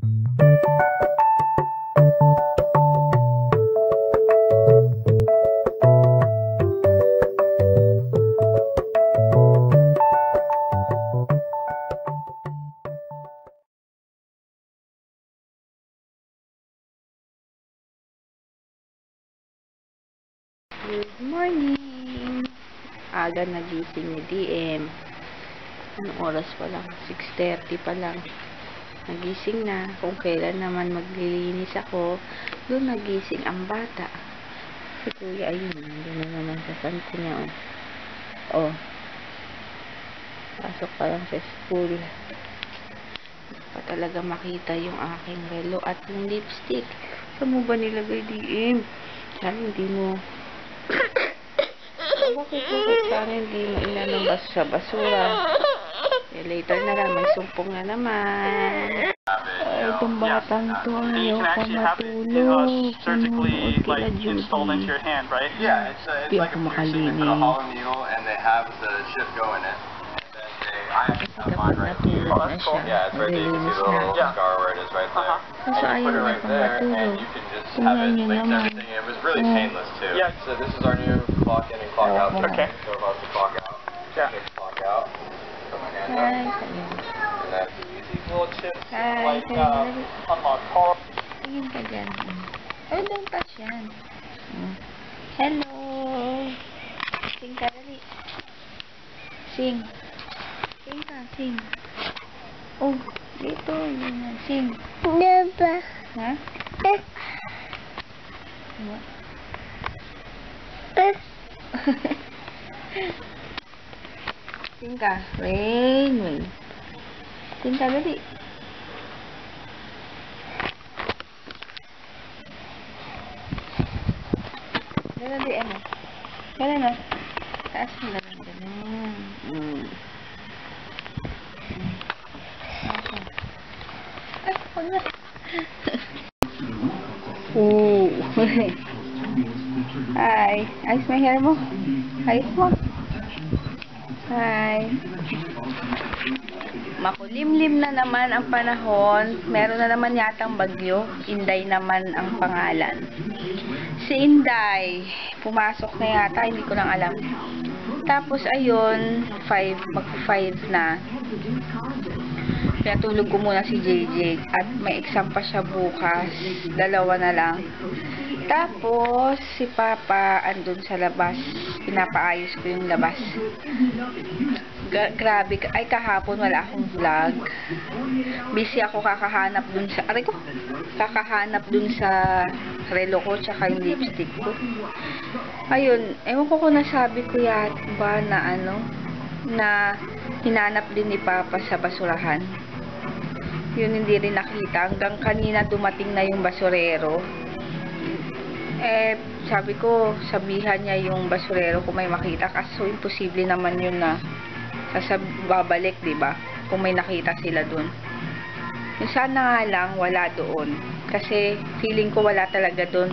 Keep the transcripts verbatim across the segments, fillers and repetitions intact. Good morning! Aga nagising ni D M. Anong oras pa lang? six thirty pa lang. Nagising na. Kung kailan naman maglilinis ako, doon nagising ang bata. Si Kuya, ayun. Doon na naman sa santo niya. Oh. Pasok pa lang sa school. Pa talaga makita yung aking relo at yung lipstick. Saan mo ba nilagay, D M? Saan hindi mo... Bakit bakit sana hindi mo inanambas sa basura? Eh, later na lang, may sumpong na naman. Ay, itong batang to, ayaw pa matulog. Kinood kila Judy. Hindi ako makalini. Kasi kapag natulog na siya, magalinis na. Kaso ayaw na pa matulog. Tingnan nyo naman. Yeah, so this is our new clock in and clock out. Okay. So about the clock out. Yeah. Clock out. Put my hand up. And that's the easy little chips like uh, unlock car. Tingin ka dyan. Ay, don't touch yan. Hello. Sing ka dali. Sing. Sing ka, sing. Oh, dito. Sing. Diba? Ha? What? Tingka, rain, rain. Tingka dali. Ganun di ano? Ganun na. Taas mo lang. Ganun. Hmm. Ay, huwag na. Oo. Hi. Ayos may hair mo? Ayos mo? Hi. Makulimlim na naman ang panahon. Meron na naman yatang bagyo. Inday naman ang pangalan. Si Inday. Pumasok na yata. Hindi ko lang alam. Tapos ayun. Five. Mag-five na. Kaya tulog ko muna si J J. At may exam pa siya bukas. Dalawa na lang. Tapos, si Papa andun sa labas. Pinapaayos ko yung labas. Gra grabe. Ay, kahapon wala akong vlog. Busy ako kakahanap dun sa... Aray ko! Kakahanap dun sa relo ko tsaka yung lipstick ko. Ayun. Ewan ko kung nasabi ko yata ba na ano, na hinanap din ni Papa sa basurahan. Yun, hindi rin nakita. Hanggang kanina dumating na yung basurero. Eh, sabi ko, sabihan niya yung basurero kung may makita. Kaso, imposible naman yun na sasab babalik, diba? Kung may nakita sila dun. Yung sana nga lang, wala doon. Kasi, feeling ko wala talaga dun.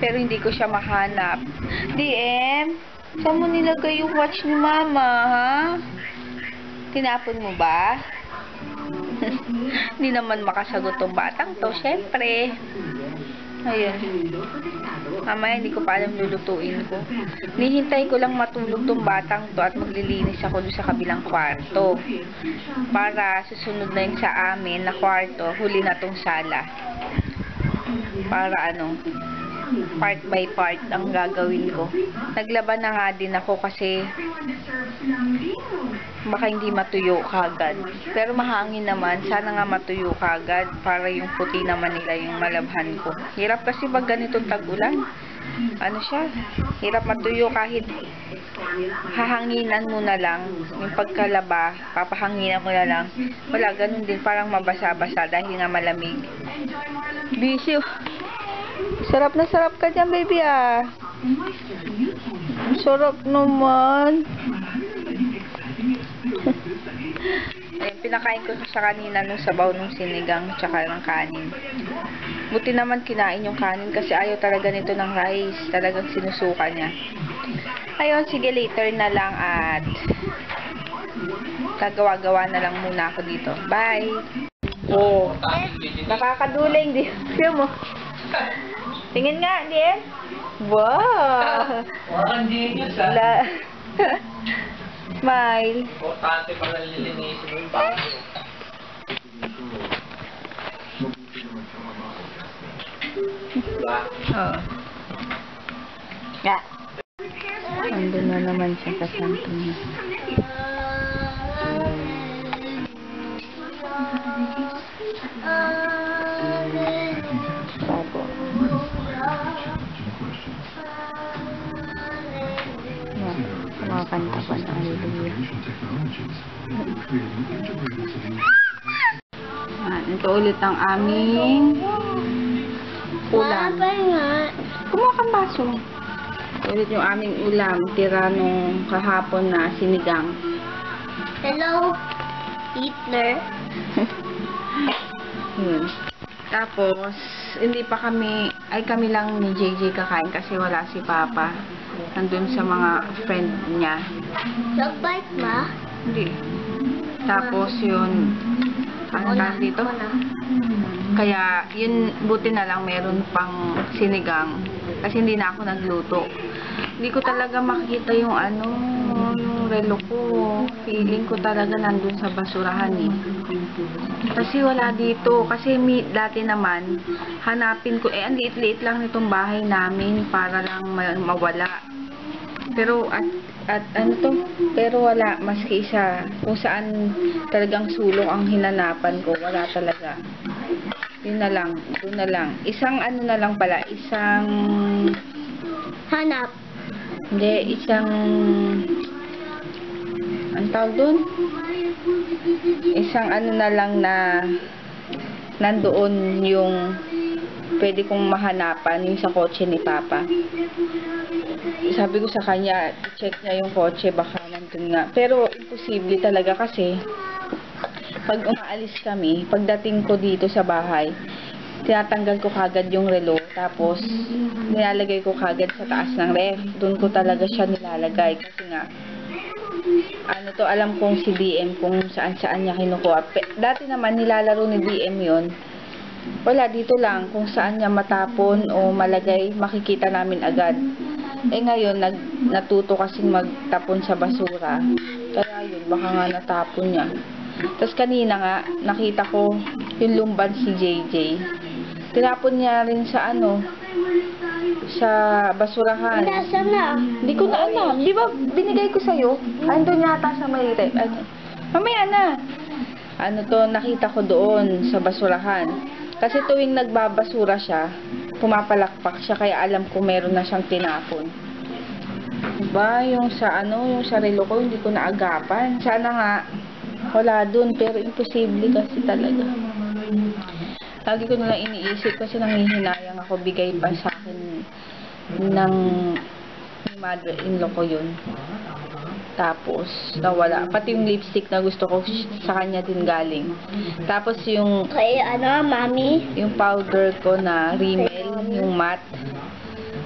Pero hindi ko siya mahanap. D M, saan mo nilagay yung watch ni Mama, ha? Tinapon mo ba? Hindi naman makasagot tong batang to, syempre. Ayun. Mamaya, hindi ko pa alam lulutuin ko. Nihintay ko lang matulog tong batang to at maglilinis ako doon sa kabilang kwarto. Para susunod na yun sa amin na kwarto, huli na tong sala. Para ano, part by part ang gagawin ko. Naglaban na nga din ako kasi baka hindi matuyo kagad. Pero mahangin naman. Sana nga matuyo kagad para yung puti naman nila yung malabhan ko. Hirap kasi pag ganitong tag-ulan. Ano siya? Hirap matuyo kahit hahanginan mo na lang. Yung pagkalaba, papahanginan mo na lang. Wala, ganun din. Parang mabasa-basa dahil nga malamig. Busy. Sarap na sarap ka dyan, baby, ah. Sarap naman. Ayun, pinakain ko sa kanina nung sabaw nung sinigang tsaka ng kanin. Buti naman kinain yung kanin kasi ayaw talaga nito ng rice. Talagang sinusuka niya. Ayun, sige, later na lang at gagawa-gawa na lang muna ako dito. Bye! Oo. Nakakaduling din. Siya mo. Tingin nga, diyan. Wow. Walang genius ah. La Smile. Importante pala lilinisin mo yung bago. Diba? Oo. Yeah. Andun na naman siya sa santo niya. Ah, ito ulit ang aming ulam. Kumuha kang baso. Ito ulit yung aming ulam, tira nung kahapon na sinigang. Hello, Hitler. Yun. Tapos, hindi pa kami, ay kami lang ni J J kakain kasi wala si Papa. Nandun sa mga friend niya. Dog bite ma? Hindi. Tapos yun, ang tawag dito? Kaya yun, buti na lang meron pang sinigang. Kasi hindi na ako nagluto. Hindi ko talaga makikita yung ano, yung relo ko. Feeling ko talaga nandun sa basurahan eh. Kasi wala dito. Kasi may, dati naman, hanapin ko, eh, ang liit-liit lang nitong bahay namin para lang ma mawala. Pero at at ano to? Pero wala maski isa kung saan talagang sulok ang hinanapan ko, wala talaga. Yun na lang, doon na lang. Isang ano na lang pala, isang hanap. Hindi, isang ang tawag doon? Isang ano na lang na nandoon yung pwede kong mahanapan yung sa kotse ni Papa. Sabi ko sa kanya, check niya yung kotse, baka nandun nga. Pero imposible talaga kasi pag umaalis kami, pagdating ko dito sa bahay, tinatanggal ko kagad yung relo, tapos nilalagay ko kagad sa taas ng ref. Doon ko talaga siya nilalagay kasi nga ano to, alam kong si D M kung saan-saan niya kinukuha. Dati naman nilalaro ni D M yon. Wala, dito lang kung saan niya matapon o malagay, makikita namin agad. Eh ngayon, nag, natuto kasing magtapon sa basura. Kaya yun, baka nga natapon niya. Tapos kanina nga, nakita ko yung lumban si J J. Tinapon niya rin sa ano, sa basurahan. Nasaan na? Hindi ko na alam. Di ba binigay ko sa'yo? Andun yata sa may rep. Mamaya na. Ano to, nakita ko doon sa basurahan. Kasi tuwing nagbabasura siya, pumapalakpak siya, kaya alam ko meron na siyang tinapon. Diba? Yung sa ano, yung sarilo ko, hindi ko naagapan. Sana nga, wala dun, pero imposible kasi talaga. Lagi ko nalang iniisip kasi nangihinayang ako, bigay pa sa akin ng mother-in-law ko yun. Tapos, nawala. Pati yung lipstick na gusto ko, sa kanya din galing. Tapos yung... Kaya ano, mami? Yung powder ko na Rimmel, yung matte.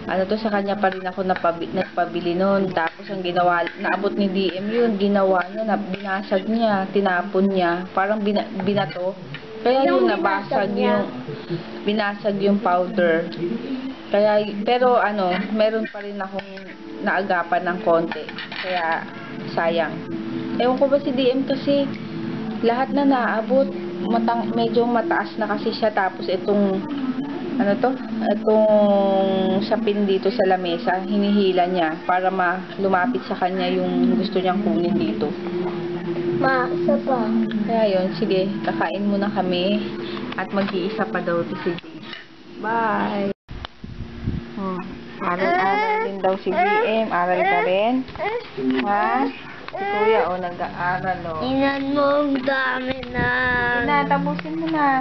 Ano to, sa kanya pa rin ako nagpabili nun. Tapos ang ginawa, naabot ni D M yun, ginawa niya, binasag niya, tinapon niya. Parang bina, binato. Kaya yung nabasag yung... Binasag yung powder. Kaya, pero ano, meron pa rin akong naagapan ng konti. Kaya... sayang. Ewan ko ba si D M kasi lahat na naabot, matang, medyo mataas na kasi siya, tapos itong ano to, itong sapin dito sa lamesa, hinihila niya para ma lumapit sa kanya yung gusto niyang kunin dito. Ma, isa pa. Kaya yun, sige, kakain muna kami at mag-iisa pa daw si D. Bye! Hmm. Aral-aral din daw si D M. Aral ka rin. Ha? Si Kuya, o, nag-aaral, o. Inan mo, ang dami na. Ina, tapusin mo na.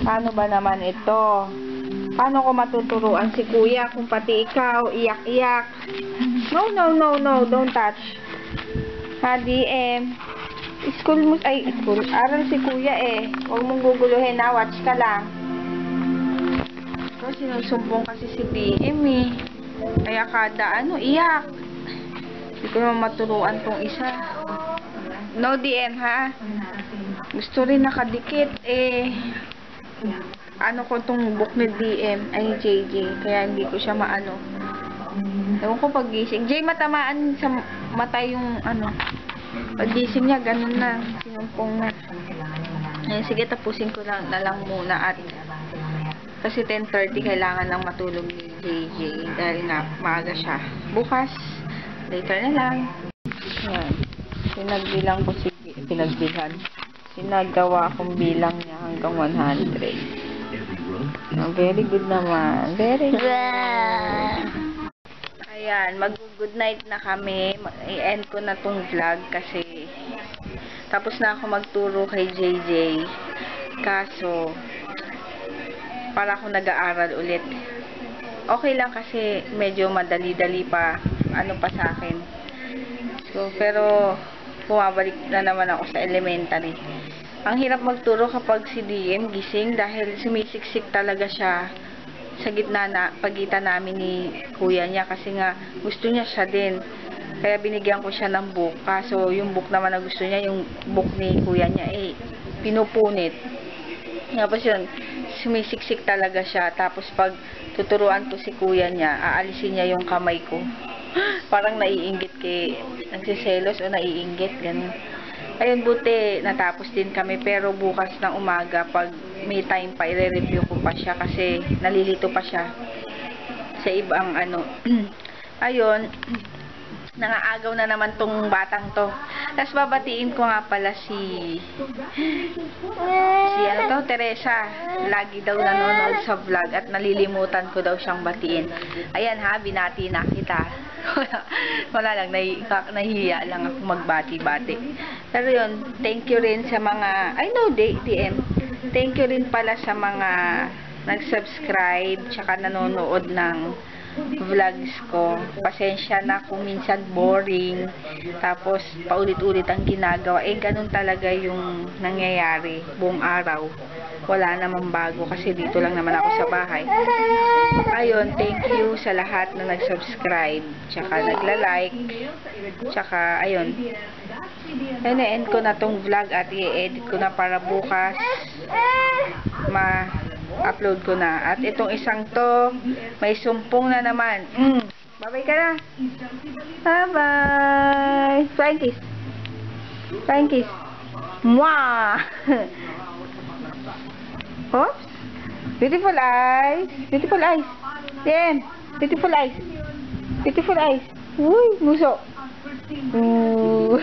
Paano ba naman ito? Paano ko matuturuan si Kuya kung pati ikaw, iyak-iyak? No, no, no, no. Don't touch. Ha, D M? School mo, ay, school. Aral si Kuya, eh. Huwag mong guguluhin, ha. Watch ka lang. Sinusumbong kasi si D M eh. Kaya kada ano, iyak. Hindi ko naman maturuan tong isa. No D M ha? Gusto rin nakadikit, eh, ano ko tong book ni D M, ay J J, kaya hindi ko siya maano. Ewan ko pag-gising. J, matamaan sa matay yung, ano, pag-gising niya, ganun na, sinumpong na. Eh, sige, tapusin ko lang, na lang muna at, kasi ten thirty kailangan lang matulog ni J J, dahil na, maaga siya. Bukas, later na lang. Yan, pinagbilang ko si, pinagbilan. Sinagawa akong bilang niya hanggang one hundred. Oh, very good naman. Very good. Ayan, mag-good night na kami. I-end ko na tong vlog kasi tapos na ako magturo kay J J. Kaso, para ako nag-aaral ulit. Okay lang kasi medyo madali-dali pa ano pa sa akin. So, pero pumabalik na naman ako sa elementary. Ang hirap magturo kapag si D M gising dahil sumisiksik talaga siya sa gitna na pagitan namin ni kuya niya kasi nga gusto niya siya din. Kaya binigyan ko siya ng book. Kaso yung book naman na gusto niya, yung book ni kuya niya, eh, pinupunit. Tapos yun, sumisiksik talaga siya. Tapos pag tuturuan ko si kuya niya, aalisin niya yung kamay ko. Parang naiinggit kay nagsiselos o naiinggit ganun. Ayun, buti natapos din kami pero bukas ng umaga pag may time pa i-review ko pa siya kasi nalilito pa siya sa ibang ano. Ayun, nangaagaw na naman tong batang to. Tapos babatiin ko nga pala si si ano to, Teresa. Lagi daw nanonood sa vlog at nalilimutan ko daw siyang batiin. Ayan ha, binati na kita. Wala lang, nahi, nahihiya lang ako magbati-bati. Pero yun, thank you rin sa mga, I know, D M. Thank you rin pala sa mga nag-subscribe tsaka nanonood ng vlogs ko. Pasensya na kung minsan boring tapos paulit-ulit ang ginagawa, eh ganun talaga yung nangyayari buong araw, wala namang bago kasi dito lang naman ako sa bahay. Ayun, thank you sa lahat na nag-subscribe tsaka nagla-like tsaka ayun, ina-end ko na tong vlog at i-edit ko na para bukas ma upload ko na. At itong isang to, may sumpong na naman. Mm. Bye-bye ka na. Bye-bye. Flying kiss. Flying kiss. Mwah! Oops. Beautiful eyes. Beautiful eyes. Damn. Beautiful eyes. Beautiful eyes. Uy, muso. Ooh.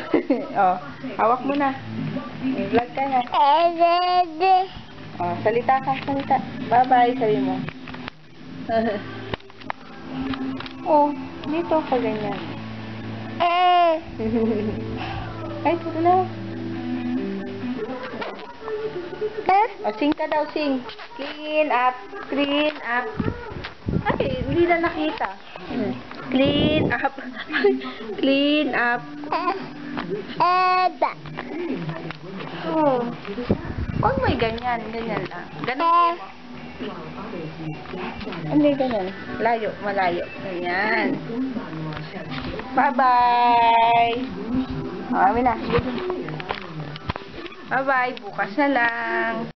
Oh, hawak mo na. May vlog ka na. Oh, salita ka, salita. Bye-bye, sabi mo. Oh, dito ako ganyan. Eh! Ay, puto na. Oh, sing ka daw, sing. Clean up, clean up. Ay, hindi na nakita. Clean up. Clean up. Eba. Oh. Huwag mo yung ganyan, ganyan lang. Ganun. Hindi, ganyan. Layo, malayo. Ganyan. Bye-bye. O, amin na. Bye-bye. Bukas na lang.